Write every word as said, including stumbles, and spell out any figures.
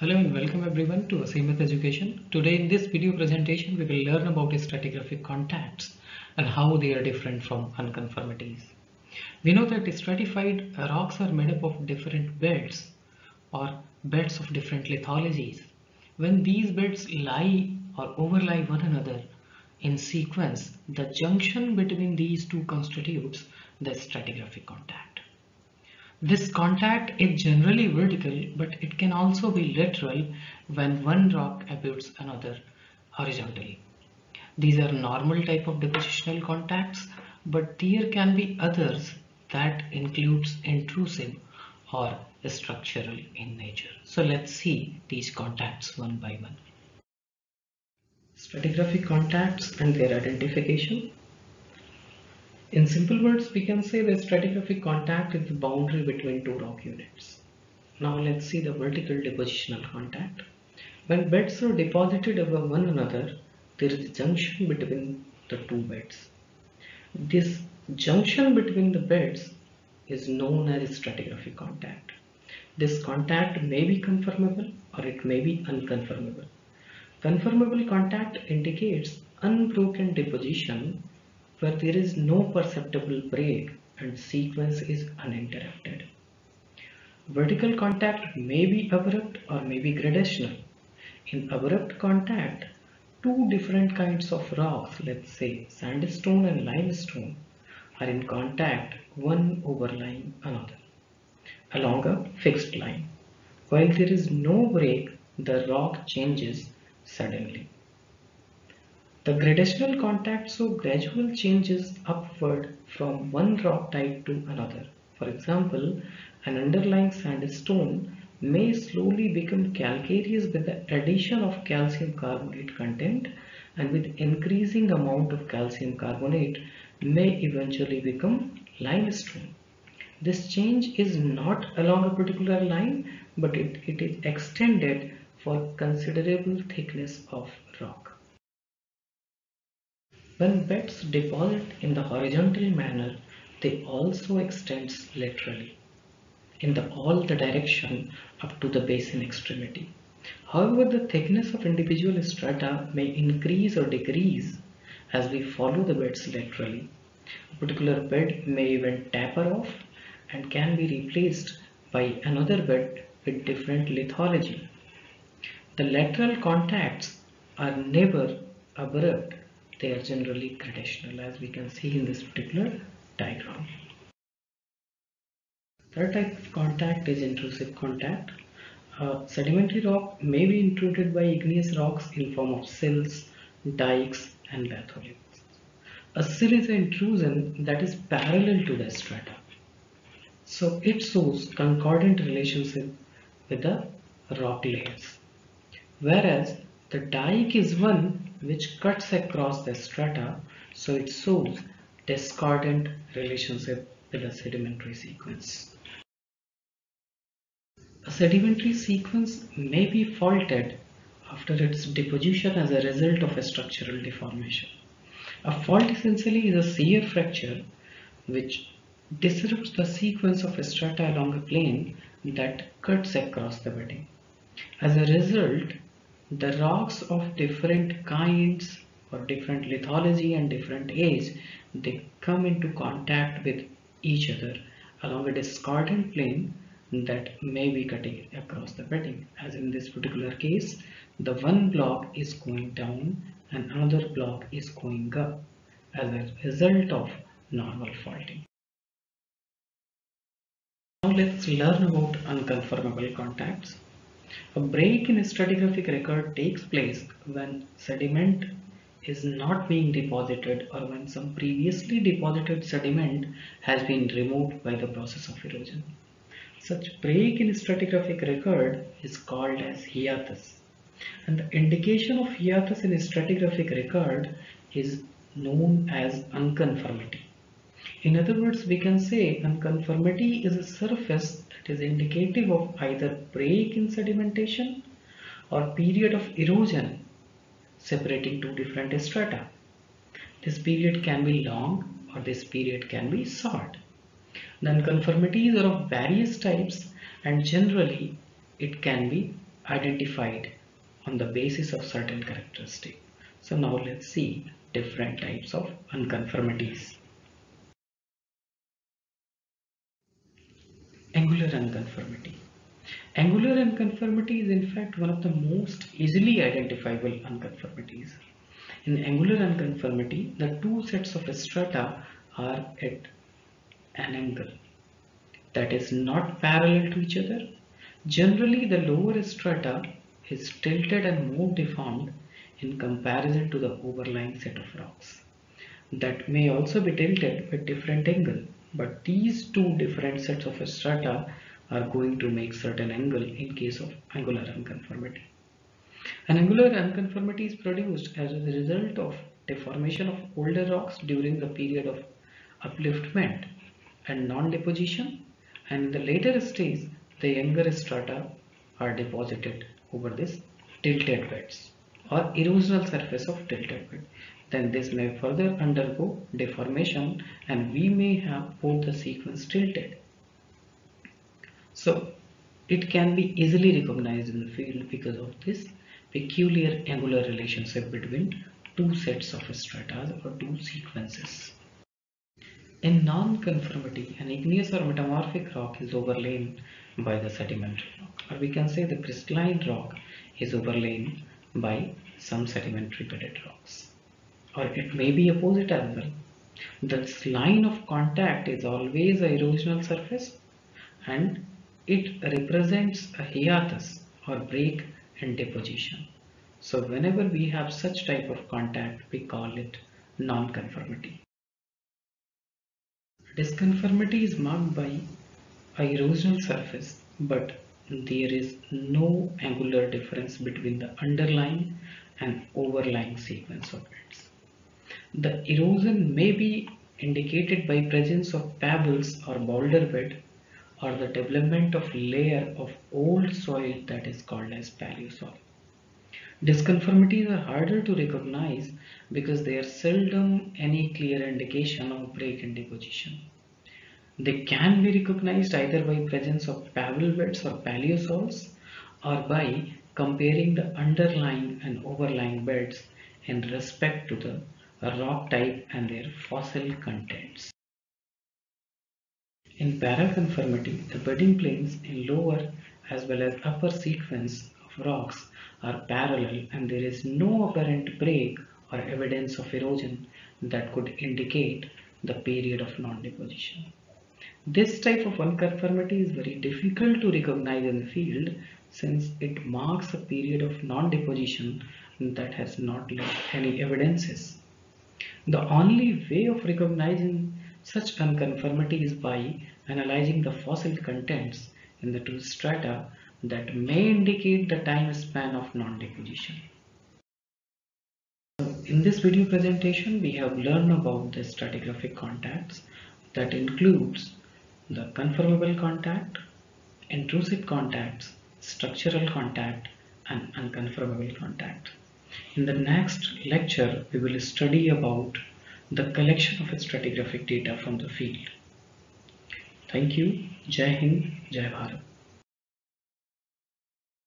Hello and welcome everyone to Asimit Education. Today in this video presentation we will learn about stratigraphic contacts and how they are different from unconformities. We know that stratified rocks are made up of different beds or beds of different lithologies. When these beds lie or overlie one another in sequence, the junction between these two constitutes the stratigraphic contact. This contact is generally vertical, but it can also be lateral when one rock abuts another horizontally. These are normal type of depositional contacts, but there can be others that includes intrusive or structural in nature. So let's see these contacts one by one. Stratigraphic contacts and their identification. In simple words, we can say the stratigraphic contact is the boundary between two rock units. Now let's see the vertical depositional contact. When beds are deposited over one another, there is a junction between the two beds. This junction between the beds is known as stratigraphic contact. This contact may be conformable or it may be unconformable. Conformable contact indicates unbroken deposition where there is no perceptible break and sequence is uninterrupted. Vertical contact may be abrupt or may be gradational. In abrupt contact, two different kinds of rocks, let's say sandstone and limestone, are in contact, one overlying another, along a fixed line. While there is no break, the rock changes suddenly. The gradational contact show gradual changes upward from one rock type to another. For example, an underlying sandstone may slowly become calcareous with the addition of calcium carbonate content, and with increasing amount of calcium carbonate may eventually become limestone. This change is not along a particular line, but it, it is extended for considerable thickness of rock. When beds deposit in the horizontal manner, they also extend laterally in the, all the direction up to the basin extremity. However, the thickness of individual strata may increase or decrease as we follow the beds laterally. A particular bed may even taper off and can be replaced by another bed with different lithology. The lateral contacts are never abrupt. They are generally gradational, as we can see in this particular diagram. Third type of contact is intrusive contact. Uh, sedimentary rock may be intruded by igneous rocks in form of sills, dikes, and batholiths. A sill is an intrusion that is parallel to the strata, so it shows concordant relationship with the rock layers. Whereas the dike is one which cuts across the strata, so it shows discordant relationship with a sedimentary sequence. A sedimentary sequence may be faulted after its deposition as a result of a structural deformation. A fault essentially is a shear fracture which disrupts the sequence of strata along a plane that cuts across the bedding. As a result, the rocks of different kinds or different lithology and different age, they come into contact with each other along a discordant plane that may be cutting across the bedding. As in this particular case, the one block is going down and another block is going up as a result of normal faulting. Now let's learn about unconformable contacts. A break in a stratigraphic record takes place when sediment is not being deposited or when some previously deposited sediment has been removed by the process of erosion. Such break in a stratigraphic record is called as hiatus, and the indication of hiatus in a stratigraphic record is known as unconformity. In other words, we can say unconformity is a surface that is indicative of either break in sedimentation or period of erosion separating two different strata. This period can be long or this period can be short. The unconformities are of various types and generally it can be identified on the basis of certain characteristics. So now let's see different types of unconformities. Angular unconformity. Angular unconformity is in fact one of the most easily identifiable unconformities. In angular unconformity, the two sets of strata are at an angle that is not parallel to each other. Generally, the lower strata is tilted and more deformed in comparison to the overlying set of rocks that may also be tilted at different angle, but these two different sets of strata are going to make certain angle in case of angular unconformity. An angular unconformity is produced as a result of deformation of older rocks during the period of upliftment and non-deposition, and in the later stage the younger strata are deposited over this tilted beds or erosional surface of tilted bed. Then this may further undergo deformation and we may have both the sequence tilted. So it can be easily recognized in the field because of this peculiar angular relationship between two sets of strata or two sequences. In non-conformity, an igneous or metamorphic rock is overlain by the sedimentary rock, or we can say the crystalline rock is overlain by some sedimentary bedded rocks, or it may be opposite as well. This line of contact is always an erosional surface and it represents a hiatus or break in deposition. So whenever we have such type of contact, we call it non-conformity. Disconformity is marked by a erosional surface, but there is no angular difference between the underlying and overlying sequence of beds. The erosion may be indicated by presence of pebbles or boulder bed or the development of layer of old soil that is called as paleosoil. Disconformities are harder to recognize because there are seldom any clear indication of break in deposition. They can be recognized either by presence of pebble beds or paleosols or by comparing the underlying and overlying beds in respect to the rock type and their fossil contents. In paraconformity, the bedding planes in lower as well as upper sequence of rocks are parallel and there is no apparent break or evidence of erosion that could indicate the period of non-deposition. This type of unconformity is very difficult to recognize in the field since it marks a period of non-deposition that has not left any evidences. The only way of recognizing such unconformity is by analyzing the fossil contents in the two strata that may indicate the time span of non-deposition. So in this video presentation, we have learned about the stratigraphic contacts that includes the conformable contact, intrusive contacts, structural contact, and unconformable contact. In the next lecture, we will study about the collection of stratigraphic data from the field. Thank you. Jai Hind, Jai Bharat.